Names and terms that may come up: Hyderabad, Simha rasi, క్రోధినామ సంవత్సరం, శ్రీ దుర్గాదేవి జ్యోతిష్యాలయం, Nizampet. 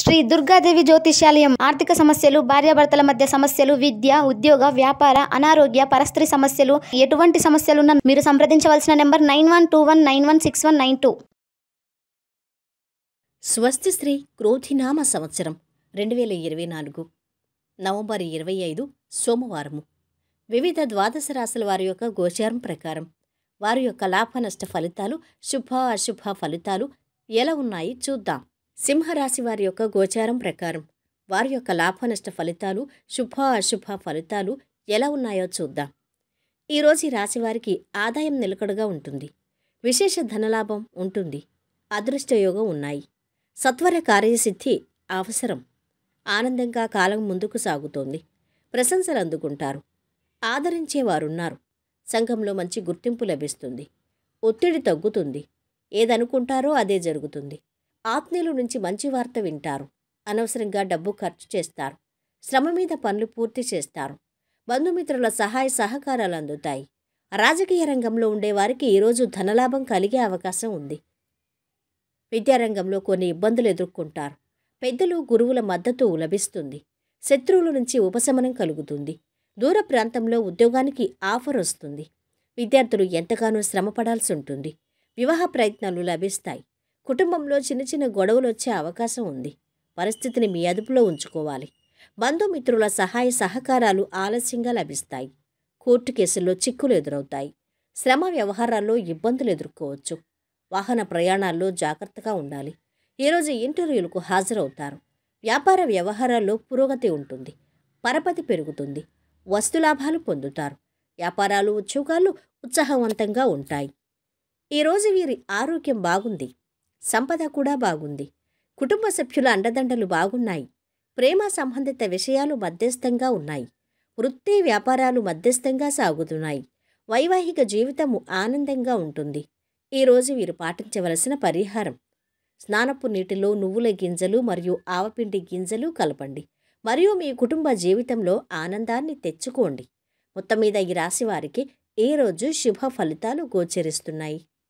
శ్రీ దుర్గాదేవి జ్యోతిష్యాలయం ఆర్థిక సమస్యలు, భార్యాభర్తల మధ్య సమస్యలు, విద్య, ఉద్యోగ, వ్యాపార, అనారోగ్య, పరస్త్రీ సమస్యలు, ఎటువంటి సమస్యలున్నా మీరు సంప్రదించవలసిన నెంబర్ 9121916192. స్వస్తి శ్రీ క్రోధినామ సంవత్సరం 2024 నవంబర్ 25 సోమవారము. వివిధ ద్వాదశ రాశుల వారి యొక్క గోచారం ప్రకారం వారి యొక్క లాభ నష్ట ఫలితాలు, శుభ అశుభ ఫలితాలు ఎలా ఉన్నాయి చూద్దాం. సింహరాశి వారి యొక్క గోచారం ప్రకారం వారి యొక్క లాభనష్ట ఫలితాలు, శుభ అశుభ ఫలితాలు ఎలా ఉన్నాయో చూద్దాం. ఈరోజు ఈ రాశివారికి ఆదాయం నిలకడగా ఉంటుంది. విశేష ధనలాభం ఉంటుంది. అదృష్టయోగం ఉన్నాయి. సత్వర కార్యసిద్ధి అవసరం. ఆనందంగా కాలం ముందుకు సాగుతోంది. ప్రశంసలు అందుకుంటారు. ఆదరించేవారున్నారు. సంఘంలో మంచి గుర్తింపు లభిస్తుంది. ఒత్తిడి తగ్గుతుంది. ఏదనుకుంటారో అదే జరుగుతుంది. ఆత్మీయుల నుంచి మంచి వార్త వింటారు. అనవసరంగా డబ్బు ఖర్చు చేస్తారు. శ్రమ మీద పనులు పూర్తి చేస్తారు. బంధుమిత్రుల సహాయ సహకారాలు అందుతాయి. రాజకీయ రంగంలో ఉండేవారికి ఈరోజు ధనలాభం కలిగే అవకాశం ఉంది. విద్యారంగంలో కొన్ని ఇబ్బందులు ఎదుర్కొంటారు. పెద్దలు, గురువుల మద్దతు లభిస్తుంది. శత్రువుల నుంచి ఉపశమనం కలుగుతుంది. దూర ప్రాంతంలో ఉద్యోగానికి ఆఫర్ వస్తుంది. విద్యార్థులు ఎంతగానో శ్రమ పడాల్సి ఉంటుంది. వివాహ ప్రయత్నాలు లభిస్తాయి. కుటుంబంలో చిన్న చిన్న గొడవలు వచ్చే అవకాశం ఉంది. పరిస్థితిని మీ అదుపులో ఉంచుకోవాలి. బంధుమిత్రుల సహాయ సహకారాలు ఆలస్యంగా లభిస్తాయి. కోర్టు కేసుల్లో చిక్కులు ఎదురవుతాయి. శ్రమ వ్యవహారాల్లో ఇబ్బందులు ఎదుర్కోవచ్చు. వాహన ప్రయాణాల్లో జాగ్రత్తగా ఉండాలి. ఈరోజు ఇంటర్వ్యూలకు హాజరవుతారు. వ్యాపార వ్యవహారాల్లో పురోగతి ఉంటుంది. పరపతి పెరుగుతుంది. వస్తులాభాలు పొందుతారు. వ్యాపారాలు, ఉద్యోగాలు ఉత్సాహవంతంగా ఉంటాయి. ఈరోజు వీరి ఆరోగ్యం బాగుంది. సంపద కూడా బాగుంది. కుటుంబ సభ్యుల అండదండలు బాగున్నాయి. ప్రేమ సంబంధిత విషయాలు మధ్యస్థంగా ఉన్నాయి. వృత్తి వ్యాపారాలు మధ్యస్థంగా సాగుతున్నాయి. వైవాహిక జీవితము ఆనందంగా ఉంటుంది. ఈరోజు వీరు పాటించవలసిన పరిహారం: స్నానపు నీటిలో నువ్వుల గింజలు మరియు ఆవపిండి గింజలు కలపండి మరియు మీ కుటుంబ జీవితంలో ఆనందాన్ని తెచ్చుకోండి. మొత్తం మీద ఈ రాశివారికి ఈరోజు శుభ ఫలితాలు గోచరిస్తున్నాయి.